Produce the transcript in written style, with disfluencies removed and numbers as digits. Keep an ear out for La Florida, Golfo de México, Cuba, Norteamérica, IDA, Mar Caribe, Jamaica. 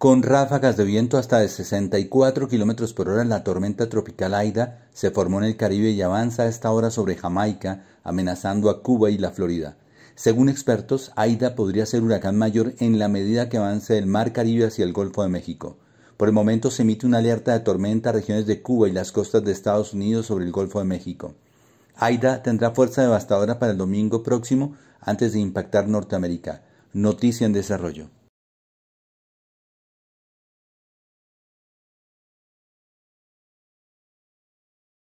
con ráfagas de viento hasta de 64 km por hora. La tormenta tropical IDA se formó en el Caribe y avanza a esta hora sobre Jamaica, amenazando a Cuba y la Florida. Según expertos, IDA podría ser huracán mayor en la medida que avance del Mar Caribe hacia el Golfo de México. Por el momento se emite una alerta de tormenta a regiones de Cuba y las costas de Estados Unidos sobre el Golfo de México. IDA tendrá fuerza devastadora para el domingo próximo antes de impactar Norteamérica. Noticia en desarrollo.